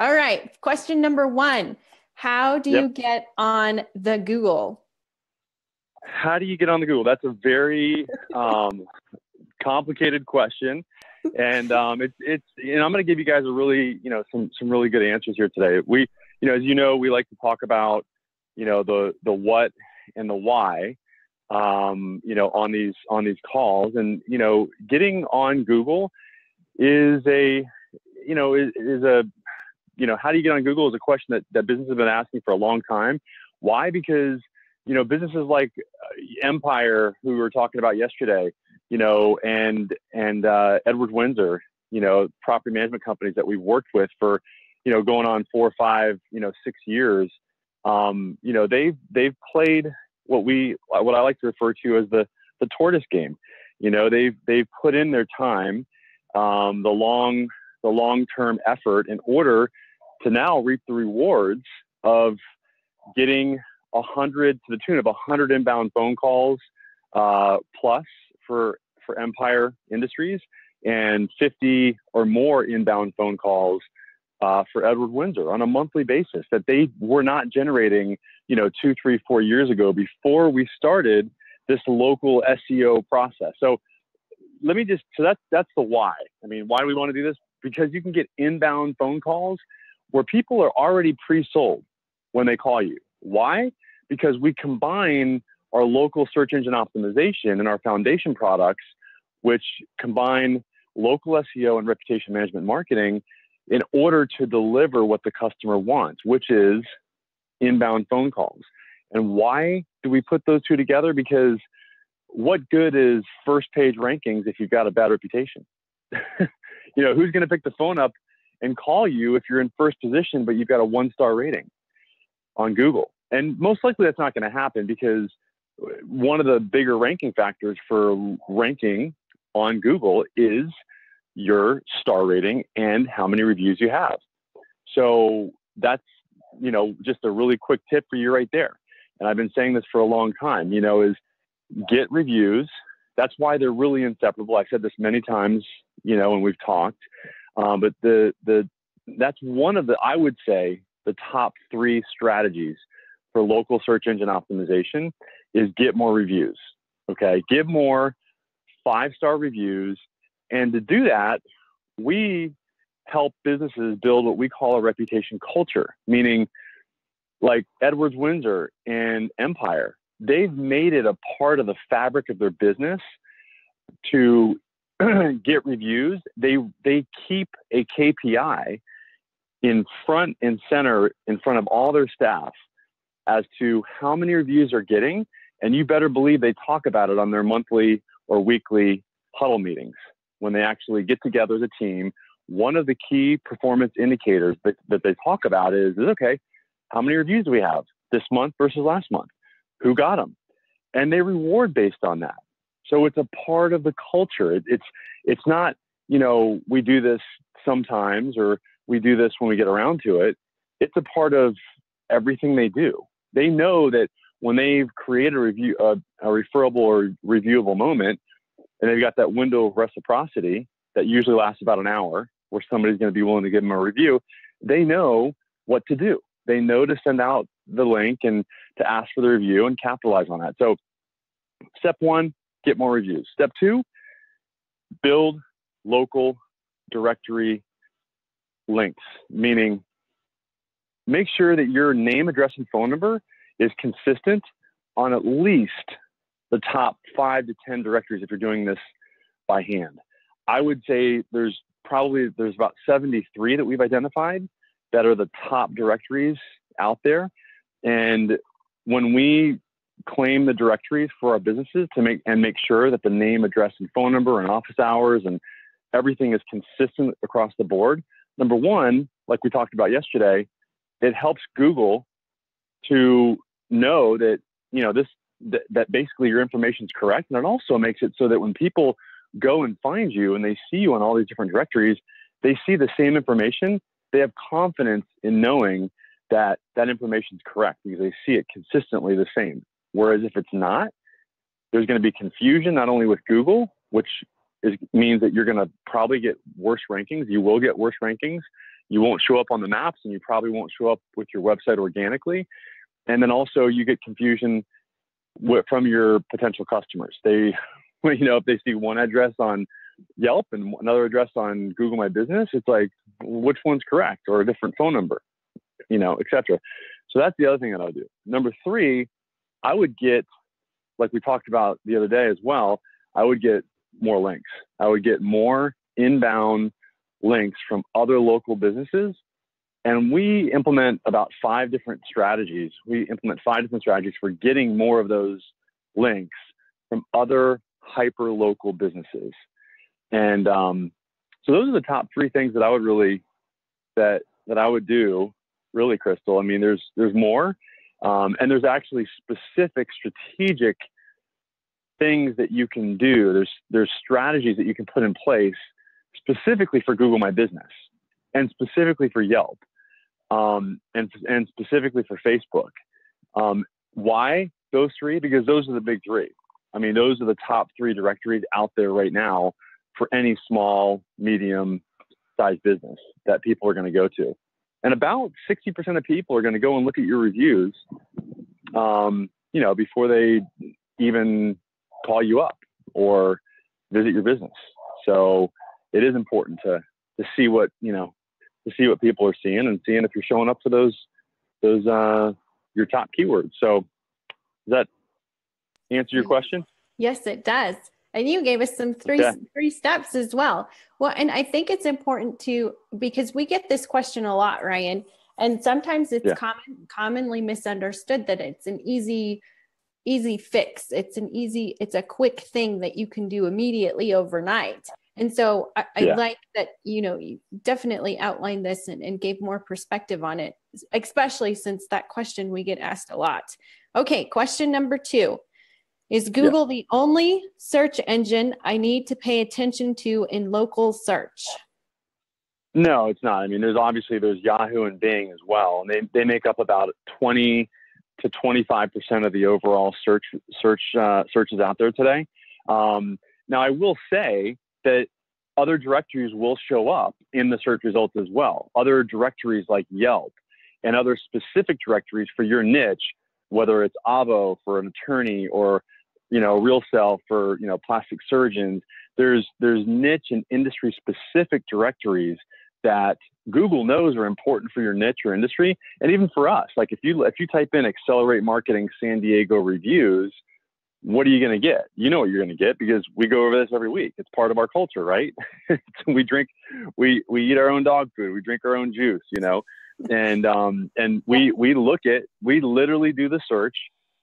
All right. Question number one, how do you get on the Google? How do you get on the Google? That's a very complicated question. And and I'm going to give you guys a really, some really good answers here today. We, as you know, we like to talk about, the what and the why, on these calls, and, getting on Google is a, how do you get on Google is a question that, businesses have been asking for a long time. Why? Because, businesses like Empire, who we were talking about yesterday, and Edward Windsor, property management companies that we've worked with for, going on 4 or 5, 6 years, they've played what I like to refer to as the tortoise game. They've put in their time, the long-term effort in order to now reap the rewards of getting 100 to the tune of 100 inbound phone calls, plus for Empire Industries, and 50 or more inbound phone calls, for Edward Windsor on a monthly basis that they were not generating, 2, 3, 4 years ago before we started this local SEO process. So that's the why. I mean, why do we want to do this? Because you can get inbound phone calls where people are already pre-sold when they call you. Why? Because we combine our local search engine optimization and our foundation products, which combine local SEO and reputation management marketing in order to deliver what the customer wants, which is inbound phone calls. And why do we put those two together? Because what good is first page rankings if you've got a bad reputation? Who's going to pick the phone up and call you if you're in first position, but you've got a 1-star rating on Google? And most likely that's not going to happen, because one of the bigger ranking factors for ranking on Google is your star rating and how many reviews you have. So that's, just a really quick tip for you right there. And I've been saying this for a long time, is get reviews. That's why they're really inseparable. I've said this many times, when we've talked, but that's one of the, I would say, the top 3 strategies for local search engine optimization is get more reviews. Okay. Give more 5-star reviews. And to do that, we help businesses build what we call a reputation culture, meaning like Edwards Windsor and Empire, they've made it a part of the fabric of their business to get reviews. They keep a KPI in front and center in front of all their staff as to how many reviews they're getting. And you better believe they talk about it on their monthly or weekly huddle meetings. When they actually get together as a team, one of the key performance indicators that they talk about is, okay, how many reviews do we have this month versus last month? Who got them? And they reward based on that. So it's a part of the culture. It's not, we do this sometimes, or we do this when we get around to it. It's a part of everything they do. They know that when they've created a referable or reviewable moment, and they've got that window of reciprocity that usually lasts about an hour where somebody's going to be willing to give them a review, they know what to do. They know to send out the link and to ask for the review and capitalize on that. So step 1, get more reviews. Step 2, build local directory links, meaning make sure that your name, address, and phone number is consistent on at least the top 5 to 10 directories if you're doing this by hand. I would say there's about 73 that we've identified that are the top directories out there. And when we claim the directories for our businesses to make sure that the name, address, and phone number and office hours and everything is consistent across the board, number 1, like we talked about yesterday, it helps Google to know that, that basically your information is correct. And it also makes it so that when people go and find you and they see you on all these different directories, they see the same information. They have confidence in knowing that that information is correct because they see it consistently the same. Whereas if it's not, there's going to be confusion, not only with Google, which means that you're going to probably get worse rankings. You will get worse rankings. you won't show up on the maps, and you probably won't show up with your website organically. And then also you get confusion from your potential customers. They, you know, if they see one address on Yelp and another address on Google My Business, it's like, which one's correct, or a different phone number, you know, et cetera. So that's the other thing that I'll do. Number three, I would get, like we talked about the other day as well, I would get more links. I would get more inbound links from other local businesses. And we implement about 5 different strategies. We implement 5 different strategies for getting more of those links from other hyper local businesses. And so those are the top 3 things that I would really, that I would do, really, Crystal. I mean, there's more, and there's actually specific strategic things that you can do. There's strategies that you can put in place specifically for Google My Business, and specifically for Yelp, and specifically for Facebook. Why those 3? Because those are the big 3. I mean, those are the top 3 directories out there right now for any small, medium-sized business that people are going to go to. And about 60% of people are going to go and look at your reviews, you know, before they even call you up or visit your business. So it is important to see what, you know, to see what people are seeing, and seeing if you're showing up for those your top keywords. So does that answer your question? Yes, it does. And you gave us some three steps as well. Well, and I think it's important to, because we get this question a lot, Ryan, and sometimes it's commonly misunderstood that it's an easy fix. It's a quick thing that you can do immediately overnight. And so I like that, you know, you definitely outlined this and gave more perspective on it, especially since that question we get asked a lot. Okay, question number 2. Is Google the only search engine I need to pay attention to in local search? No, it's not. I mean, there's Yahoo and Bing as well. And they make up about 20 to 25% of the overall searches out there today. Now, I will say that other directories will show up in the search results as well. Other directories like Yelp and other specific directories for your niche, whether it's Avvo for an attorney, or you know, RealSelf for, you know, plastic surgeons. There's niche and industry specific directories that Google knows are important for your niche or industry. And even for us, like if you type in Accelerate Marketing San Diego reviews, what are you going to get? You know what you're going to get, because we go over this every week. It's part of our culture, right? We eat our own dog food, we drink our own juice, you know, and we literally do the search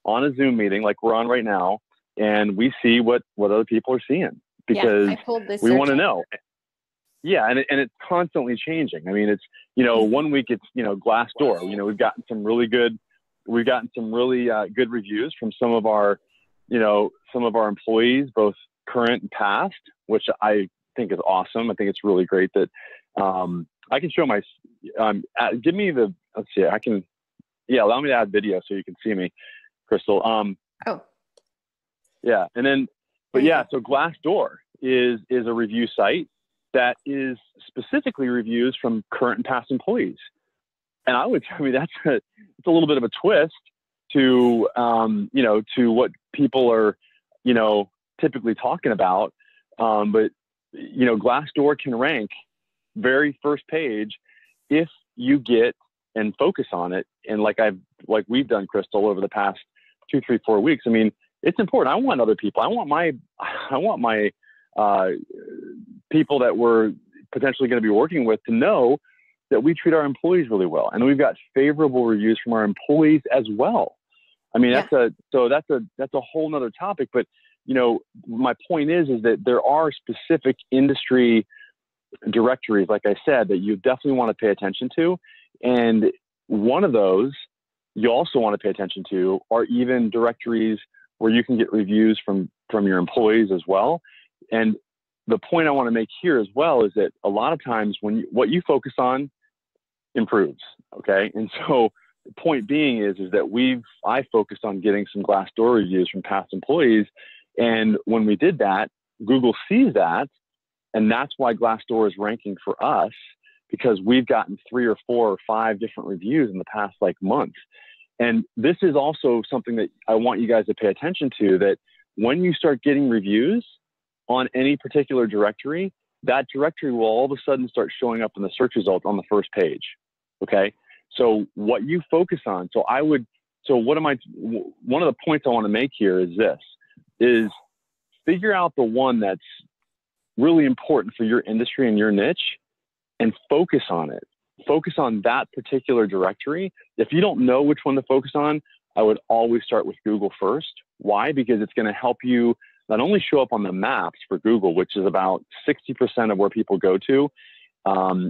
on a Zoom meeting like we're on right now, and we see what other people are seeing, because we want to know. Yeah. And it's constantly changing. I mean, it's, you know, one week it's, you know, Glassdoor, you know, we've gotten some really good reviews from some of our employees, both current and past, which I think is awesome. I think it's really great that I can show my, give me the, let's see, I can, yeah, allow me to add video so you can see me, Crystal. Yeah. And then, but yeah, so Glassdoor is a review site that is specifically reviews from current and past employees. And I mean, it's a little bit of a twist to, you know, to what people are, you know, typically talking about. But, you know, Glassdoor can rank very first page if you get and focus on it. And like we've done, Crystal, over the past 2, 3, 4 weeks. I mean, it's important. I want other people. I want my people that we're potentially going to be working with to know that we treat our employees really well. And we've got favorable reviews from our employees as well. I mean, that's a whole nother topic, but you know, my point is that there are specific industry directories, like I said, that you definitely want to pay attention to. And one of those you also want to pay attention to are even directories where you can get reviews from your employees as well. And the point I want to make here as well is that a lot of times what you focus on improves. Okay. And so the point being is that I focused on getting some Glassdoor reviews from past employees. And when we did that, Google sees that. And that's why Glassdoor is ranking for us. because we've gotten 3 or 4 or 5 different reviews in the past like month. And this is also something that I want you guys to pay attention to, that when you start getting reviews on any particular directory, that directory will all of a sudden start showing up in the search results on the first page. Okay. So what you focus on, one of the points I want to make here is this, is figure out the one that's really important for your industry and your niche and focus on it. Focus on that particular directory. If you don't know which one to focus on, I would always start with Google first. Why? Because it's going to help you not only show up on the maps for Google, which is about 60% of where people go to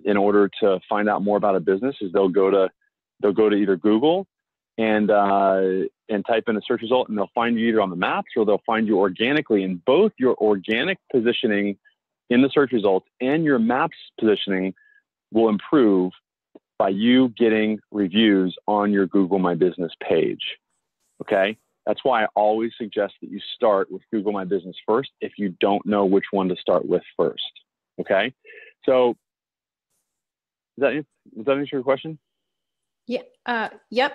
in order to find out more about a business, is they'll go to either Google and type in a search result, and they'll find you either on the maps or they'll find you organically. And both your organic positioning in the search results and your maps positioning will improve by you getting reviews on your Google My Business page. Okay. That's why I always suggest that you start with Google My Business first if you don't know which one to start with first. Okay. So does that answer your question? Yeah. Yep.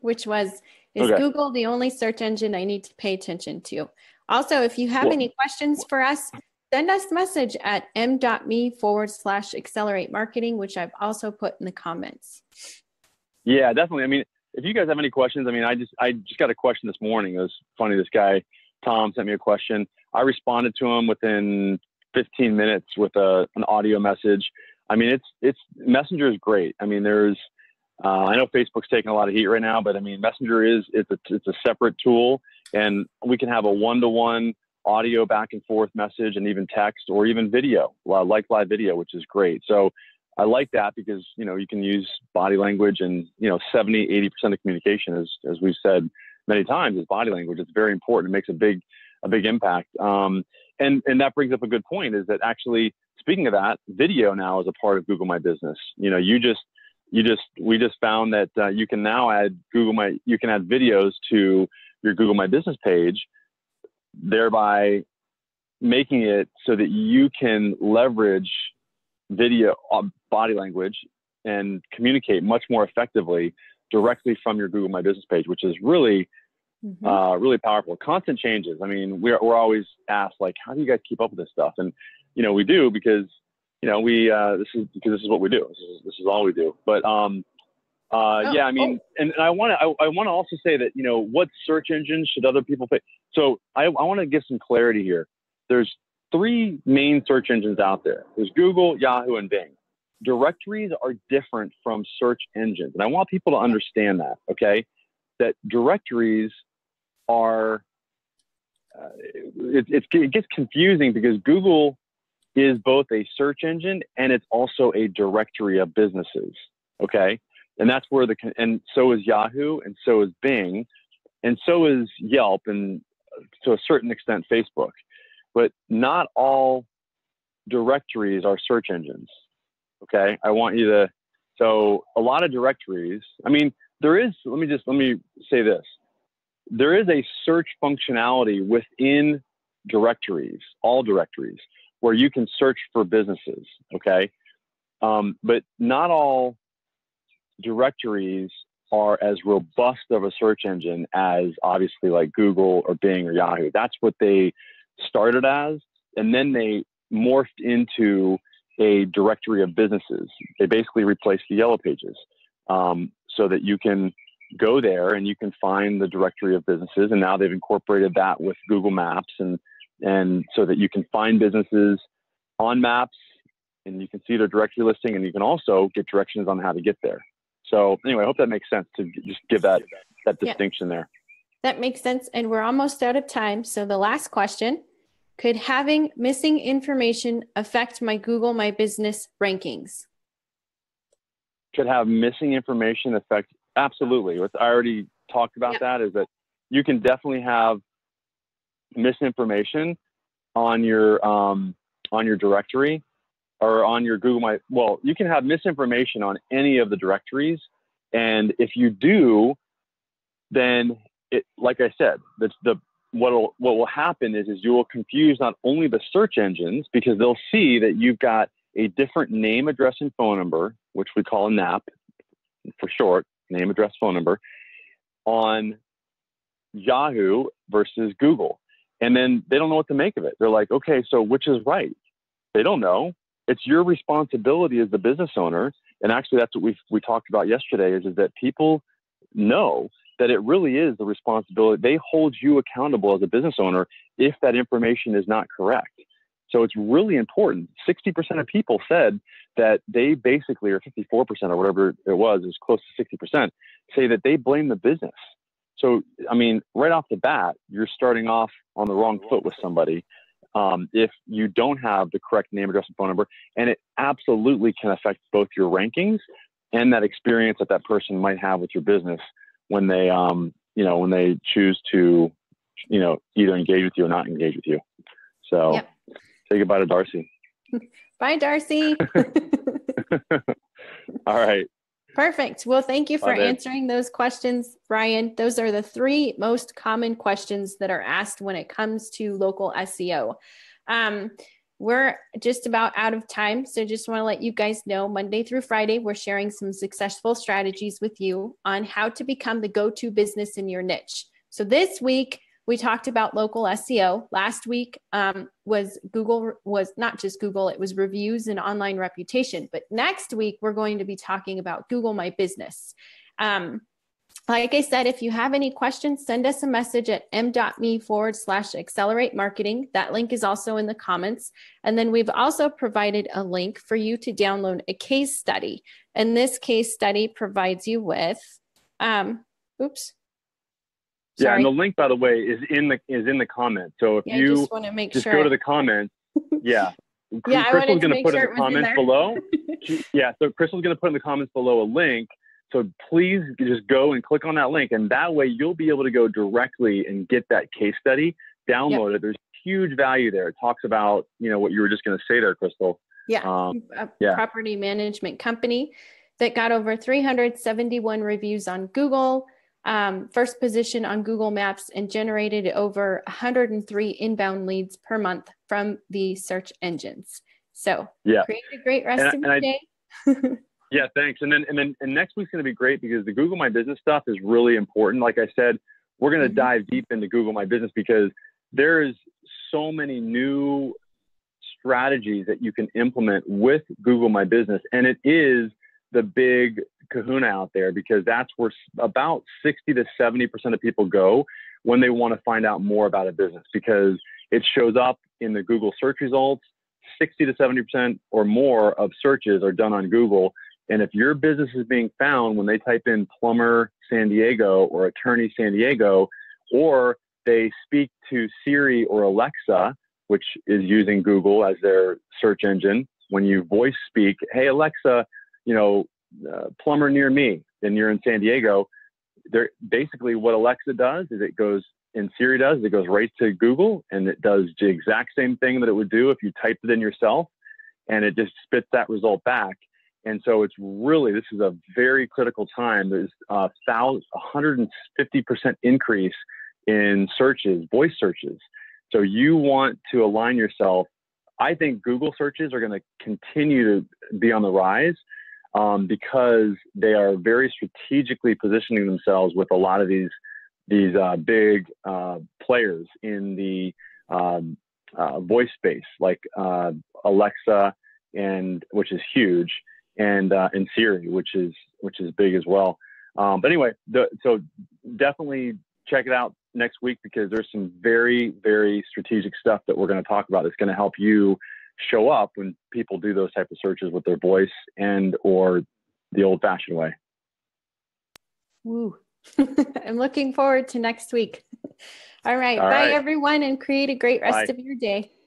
Which was, is Google the only search engine I need to pay attention to? Also, if you have any questions for us, send us a message at m.me/accelerate marketing, which I've also put in the comments. Yeah, definitely. I mean, if you guys have any questions, I mean, I just got a question this morning. It was funny. This guy, Tom, sent me a question. I responded to him within 15 minutes with an audio message. I mean, Messenger is great. I mean, I know Facebook's taking a lot of heat right now, but I mean, Messenger it's a separate tool, and we can have a one-to-one audio back and forth message, and even text or even video, like live video, which is great. So I like that because, you know, you can use body language, and, you know, 70–80% of communication, as we've said many times, is body language. It's very important. It makes a big impact. And that brings up a good point, is that actually, speaking of that, video now is a part of Google My Business. You know, we just found that you can now add you can add videos to your Google My Business page, thereby making it so that you can leverage video, body language, and communicate much more effectively directly from your Google My Business page, which is really, really powerful. Constant changes. I mean, we're always asked, like, how do you guys keep up with this stuff? And, you know, we do, because, you know, this is what we do. This is all we do. But yeah, I mean, and I want to also say that, you know, what search engines should other people pick? So I want to give some clarity here. There's 3 main search engines out there. There's Google, Yahoo, and Bing. Directories are different from search engines, and I want people to understand that, okay? That directories are, it gets confusing, because Google is both a search engine and it's also a directory of businesses, okay? And that's where and so is Yahoo, and so is Bing, and so is Yelp, and to a certain extent, Facebook. But not all directories are search engines, okay? I want you to, so a lot of directories, I mean, let me say this. There is a search functionality within directories, all directories, where you can search for businesses, okay? But not all directories are as robust of a search engine as, obviously, like Google or Bing or Yahoo. That's what they started as, and then they morphed into a directory of businesses. They basically replaced the yellow pages, so that you can go there and you can find the directory of businesses. And now they've incorporated that with Google Maps, and so that you can find businesses on maps, and you can see their directory listing, and you can also get directions on how to get there. So anyway, I hope that makes sense, to just give that distinction there. That makes sense. And we're almost out of time. So the last question: could having missing information affect my Google My Business rankings? Could have missing information affect? Absolutely. What I already talked about that is that you can definitely have misinformation on your directory, or on your Google My. Well, you can have misinformation on any of the directories, and if you do, then like I said, what will happen is you will confuse not only the search engines, because they'll see that you've got a different name, address, and phone number, which we call a NAP for short, name, address, phone number, on Yahoo versus Google. And then they don't know what to make of it. They're like, okay, so which is right? They don't know. It's your responsibility as the business owner. And actually, that's what we talked about yesterday is that people know that it really is the responsibility. They hold you accountable as a business owner if that information is not correct. So it's really important. 60% of people said that they basically, or 54% or whatever it was close to 60%, say that they blame the business. So, I mean, right off the bat, you're starting off on the wrong foot with somebody if you don't have the correct name, address, and phone number. And it absolutely can affect both your rankings and that experience that that person might have with your business when they, you know, when they choose to, you know, either engage with you or not engage with you. So yep. Say goodbye to Darcy. Bye, Darcy. All right. Perfect. Well, thank you for answering those questions, Brian. Those are the three most common questions that are asked when it comes to local SEO. We're just about out of time. So just want to let you guys know Monday through Friday, we're sharing some successful strategies with you on how to become the go-to business in your niche. So this week, we talked about local SEO. Last week was not just Google, it was reviews and online reputation. But next week, we're going to be talking about Google My Business. Like I said, if you have any questions, send us a message at m.me/accelerate marketing. That link is also in the comments. And then we've also provided a link for you to download a case study. And this case study provides you with, Sorry. Yeah, and the link, by the way, is in the comments. So if you just want to make sure, go to the comments. Yeah, yeah. Crystal's going to put in the comments below. Yeah, so Crystal's going to put in the comments below a link. So please just go and click on that link, and that way you'll be able to go directly and get that case study, download it. There's huge value there. It talks about, you know, what you were just going to say there, Crystal. Yeah, a property management company that got over 371 reviews on Google. First position on Google Maps and generated over 103 inbound leads per month from the search engines. So yeah, create a great rest of your day. Yeah, thanks. And next week's going to be great because the Google My Business stuff is really important. Like I said, we're going to dive deep into Google My Business because there is so many new strategies that you can implement with Google My Business. And it is the big kahuna out there because that's where about 60 to 70% of people go when they want to find out more about a business because it shows up in the Google search results. 60 to 70% or more of searches are done on Google. And if your business is being found when they type in plumber San Diego or attorney San Diego, or they speak to Siri or Alexa, which is using Google as their search engine, when you voice speak, hey, Alexa, you know, plumber near me, and you're in San Diego, they're basically what Alexa does is it goes, and Siri does, it goes right to Google, and it does the exact same thing that it would do if you typed it in yourself, and it just spits that result back. And so it's really, this is a very critical time. There's a 150% increase in searches, voice searches. So you want to align yourself. I think Google searches are going to continue to be on the rise. Because they are very strategically positioning themselves with a lot of these big players in the voice space, like Alexa, and which is huge, and Siri, which is big as well. But anyway, so definitely check it out next week because there's some very, very strategic stuff that we're going to talk about that's going to help you show up when people do those type of searches with their voice and or the old fashioned way. Woo. I'm looking forward to next week. All right. Bye everyone, and create a great rest of your day.